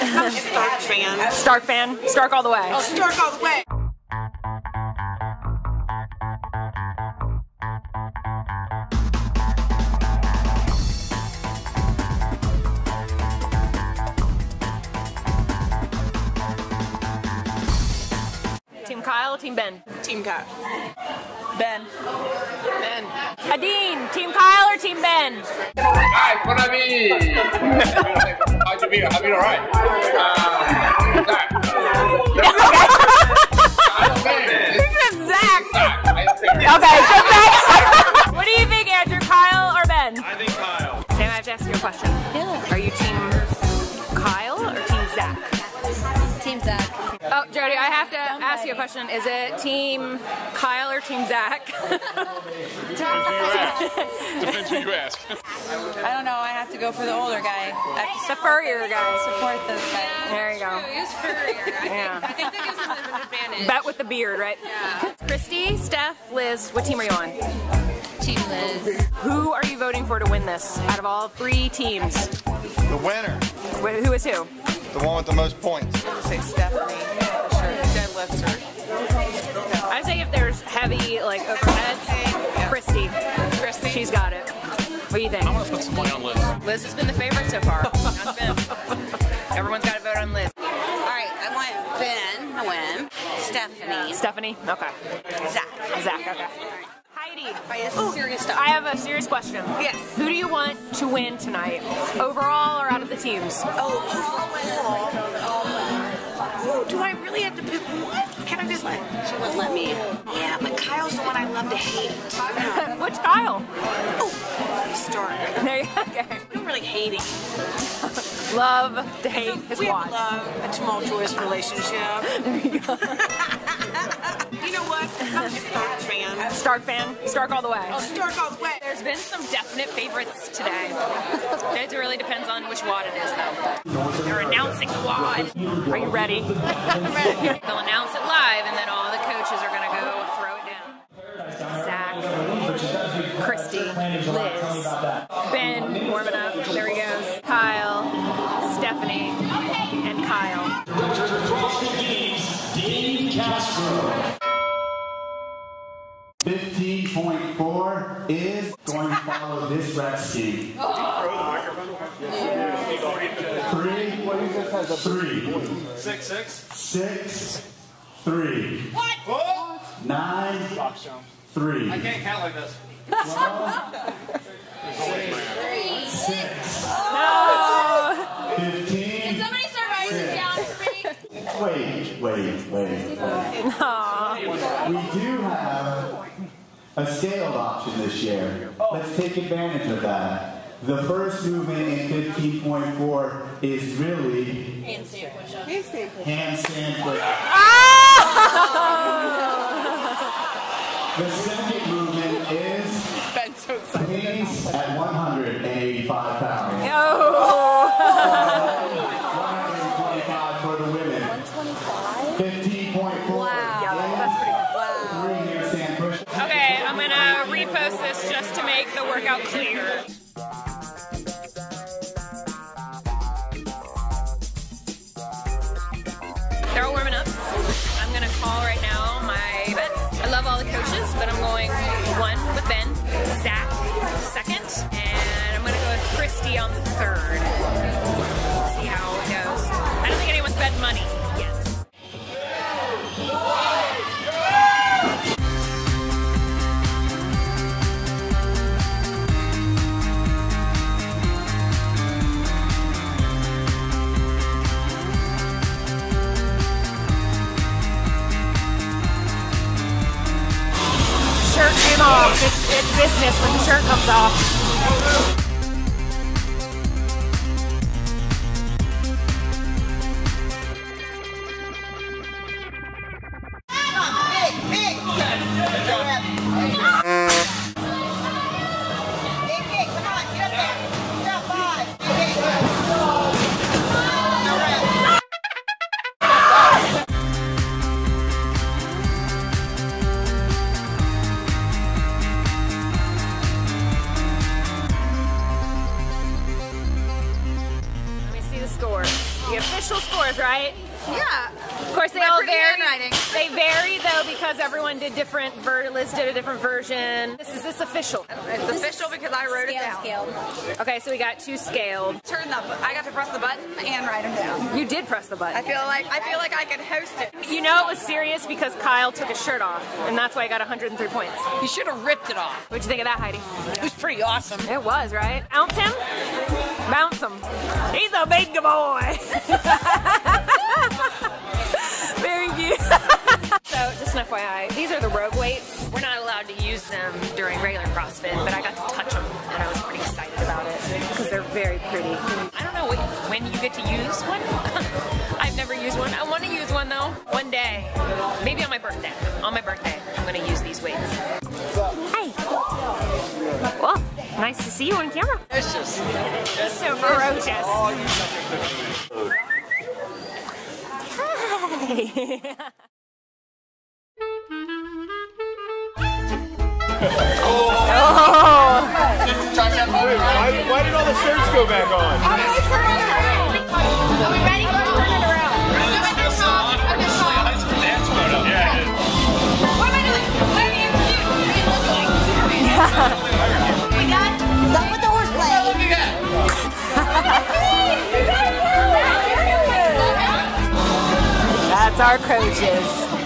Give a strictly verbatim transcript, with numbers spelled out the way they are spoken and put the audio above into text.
I'm a Stark fan. Stark fan? Stark all the way. Oh, Stark all the way. Team Kyle, Team Ben? Team Kyle. Ben. Ben. Adine, Team Kyle or Team Ben? Hi, what I mean? How'd you be? I mean, all right. Um, Zach. Zach. Zach. I okay, What do you think, Andrew? Kyle or Ben? I think Kyle. Sam, I have to ask you a question. Yeah. Are you Team Kyle or Team Zach? Team Zach. Oh, Jody, I have to Somebody. ask you a question. Is it Team Kyle or Team Zach? Depends who you ask. I don't know. I have to go for the older guy. I have to the furrier guy. Support this guy. Yeah, there you go. He is furrier. I, yeah. think, I think that gives us an advantage. Bet with the beard, right? Yeah. Christy, Steph, Liz, what team are you on? Team Liz. Who are you voting for to win this out of all three teams? The winner. Wh who is who? The one with the most points. I would say Stephanie, for sure. Deadlifts her. I say if there's heavy, like, overheads, Christy. Christy? She's got it. What do you think? I'm going to put some money on Liz. Liz has been the favorite so far. Not Ben. Everyone's got to vote on Liz. All right, I want Ben to win. Stephanie. Stephanie? Okay. Zach. Zach, okay. Heidi. I have serious stuff. I have a serious question. Yes. Who do you want to win tonight? Overall or out of the teams? Oh, overall winner. Oh, do I really have to pick one? Can I just let? She wouldn't let me. Yeah, but Kyle's the one I love to hate. Which Kyle? Oh, Stark. There you go. Okay. I don't really hate him. Love to hate so his we watch. We love a tumultuous relationship. There you go. You know what? I'm a Stark fan. Stark fan? Stark all the way. Oh, Stark all the way. There's been some definite favorites today. It really depends on which wad it is, though. They're announcing the wad. Are you ready? I'm ready. They'll announce it live, and then all the coaches are going to go throw it down. Zach, Christy, Liz, Ben, warming up. There he goes. Kyle, Stephanie, and Kyle. CrossFit Games, Dave Castro. fifteen point four is going to follow this rep scheme. Three, three, six, six, six, three, what? Nine, three. I can't count like this. Three, six, no. Fifteen. Can somebody start writing this down for me? Wait, wait, wait, wait. Aww. We do have a scaled option this year. Let's take advantage of that. The first movement in fifteen point four is really handstand push-up. Handstand push-up. Oh! The second movement is Ben's so excited. Knees at one hundred eighty-five pounds. No. one hundred twenty-five for the women. one twenty-five? fifteen point four. Wow. I'm going to repost this just to make the workout clear. They're all warming up. I'm going to call right now my bets. I love all the coaches, but I'm going one with Ben, Zach second, and I'm going to go with Christy on the third. See how it goes. I don't think anyone's bet money yet. Came off. It's, it's business when the shirt comes off. initial scores, right? Yeah. Of course, they My all vary. They vary though because everyone did different. Ver Liz did a different version. This is this official. It's this official because I wrote scale, it down. Scaled. Okay, so we got two scaled. Turn the. I got to press the button and write them down. You did press the button. I feel like I feel like I could host it. You know it was serious because Kyle took his shirt off, and that's why I got one hundred three points. You should have ripped it off. What'd you think of that, Heidi? It was pretty awesome. It was, right? Ounce him, bounce him. He's a big boy. Very cute. So, just an F Y I, these are the rogue weights. We're not allowed to use them during regular CrossFit, but I got to touch them, and I was pretty excited about it because they're very pretty. I don't know when you get to use one. I've never used one. I want to use one though. One day, maybe on my birthday. On my birthday, I'm going to use these weights. Hey. Well, nice to see you on camera. It's just so ferocious. Oh. Why did all the shirts go back on? Are we ready? Our coaches.